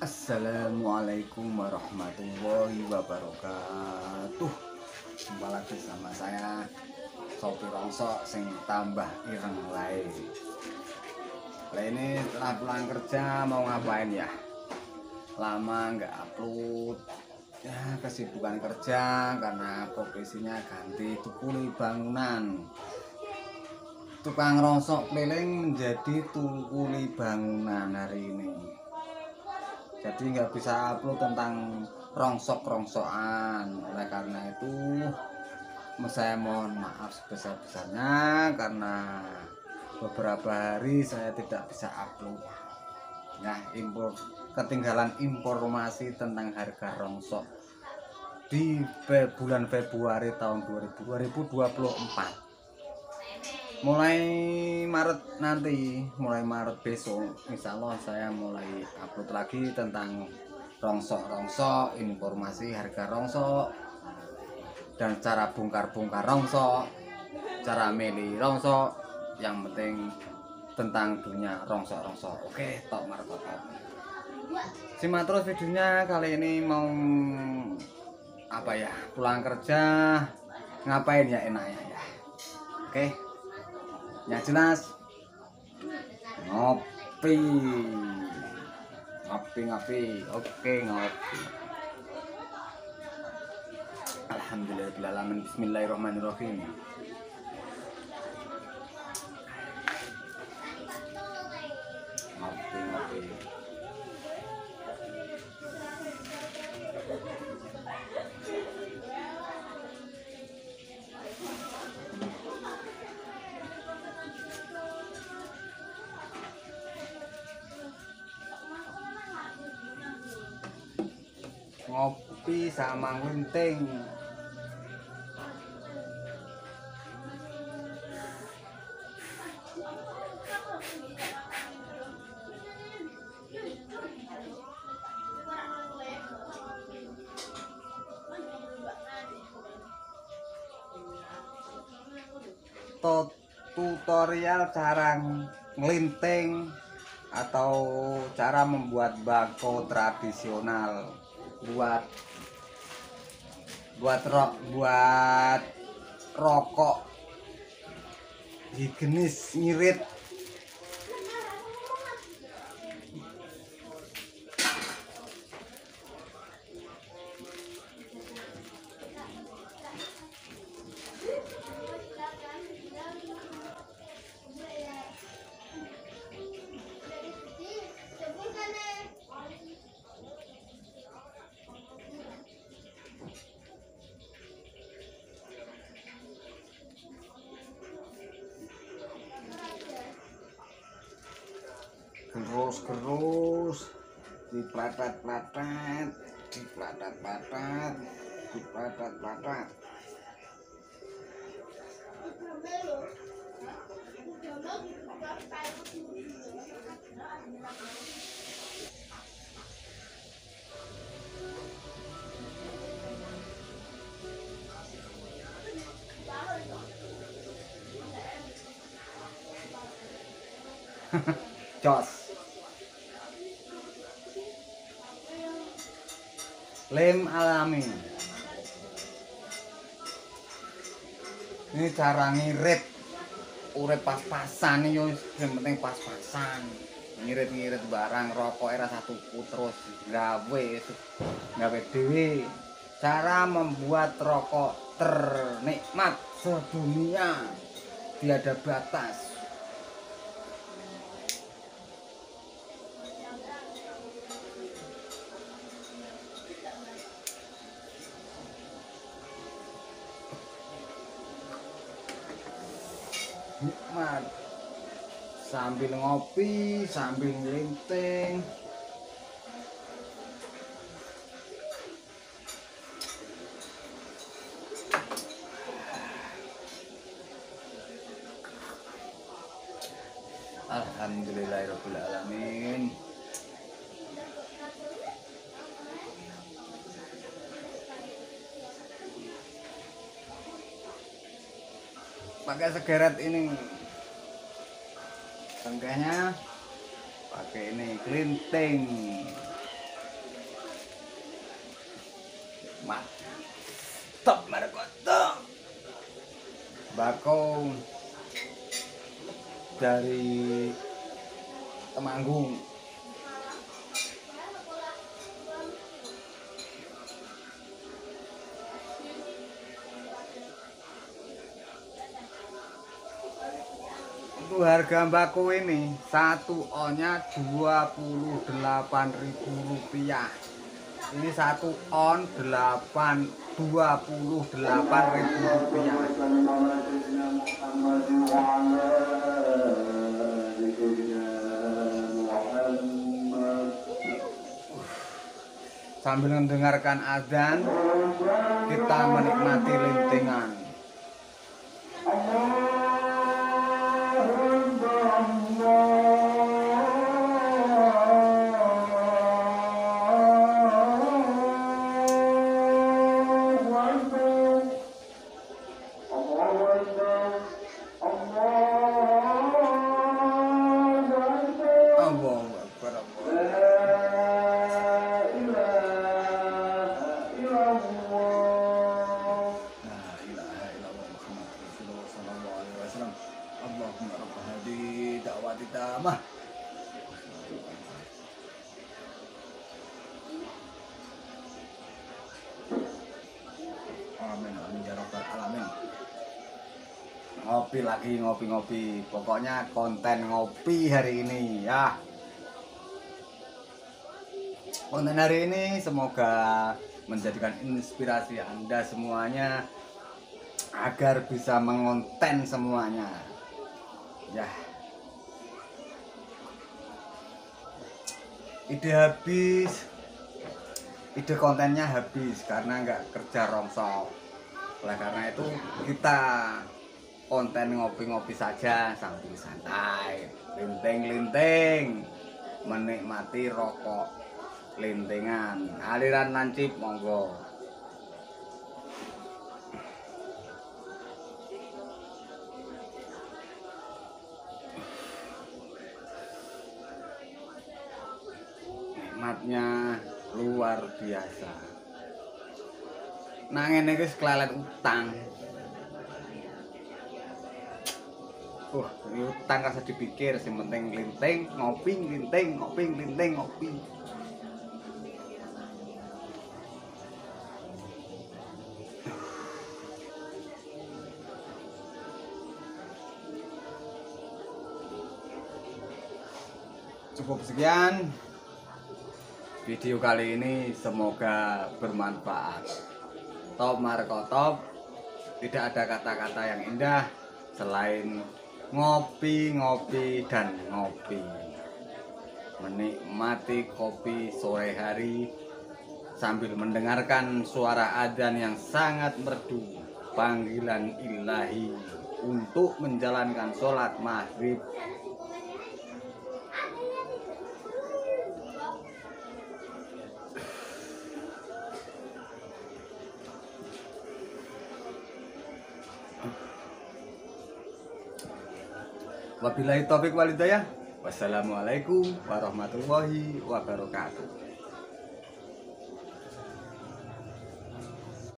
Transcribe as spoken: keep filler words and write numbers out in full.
Assalamualaikum warahmatullahi wabarakatuh. Jumpa lagi sama saya Shofi Rongsok sing tambah ireng lain. Lah ini setelah pulang kerja mau ngapain ya? Lama nggak upload. Ya kesibukan kerja karena profesinya ganti tukuli bangunan. Tukang rongsok keliling menjadi tukuli bangunan hari ini. Jadi nggak bisa upload tentang rongsok-rongsokan. Oleh karena itu saya mohon maaf sebesar-besarnya karena beberapa hari saya tidak bisa upload. Nah, impor, ketinggalan informasi tentang harga rongsok di bulan Februari tahun dua ribu dua puluh empat. Mulai Maret nanti, mulai Maret besok, insya Allah saya mulai upload lagi tentang rongsok-rongsok, informasi harga rongsok, dan cara bongkar-bongkar rongsok, cara milih rongsok, yang penting tentang dunia rongsok-rongsok. Oke, top Maret top. Simak terus videonya. Kali ini mau apa ya? Pulang kerja ngapain ya enaknya ya? Oke. Yang jelas ngopi ngopi ngopi oke ngopi. Alhamdulillahirrahmanirrahim. Bismillahirrahmanirrahim. Ngopi ngopi ngopi sama ngunting. Tutorial cara ngelinting atau cara membuat bako tradisional buat buat rok buat rokok higienis ngirit. Gerus-gerus, dipletet-pletet, dipletet-pletet, dipletet-pletet. Jos. Lem alami. Ini cara ngirit. Urip pas-pasan yo, yang penting pas-pasan. Ngirit-ngirit barang rokok era satu terus gawe gawe dhewe. Cara membuat rokok ternikmat sedunia. Tiada batas. Nikmat sambil ngopi, sambil ngelinting. Alhamdulillahirabbil alamin. Pakai segeret ini tengkahnya, pakai ini kelinting. mantap mantap bakau dari Temanggung. Untuk harga mbako ini satu onnya dua puluh delapan ribu rupiah. Ini satu on delapan dua puluh delapan ribu rupiah. Sambil mendengarkan azan, kita menikmati lintingan. Ngopi lagi, ngopi-ngopi. Pokoknya konten ngopi hari ini ya. Konten hari ini semoga menjadikan inspirasi Anda semuanya agar bisa mengonten semuanya ya. Ide habis, ide kontennya habis karena nggak kerja rongsok. Oleh karena itu kita konten ngopi-ngopi saja sambil santai, linting-linting, menikmati rokok lintingan. Aliran lancip monggo. Nikmatnya luar biasa. Nah, ini guys, kelelet utang. Uh, utang rasa dipikir, sing penting linting, ngopi, linting, ngopi, linting, ngopi. Cukup sekian video kali ini, semoga bermanfaat. Top Marko Top, tidak ada kata-kata yang indah selain ngopi, ngopi, dan ngopi. Menikmati kopi sore hari sambil mendengarkan suara adzan yang sangat merdu, panggilan ilahi untuk menjalankan sholat maghrib. Wabillahi taufiq walhidayah. Wassalamualaikum warahmatullahi wabarakatuh.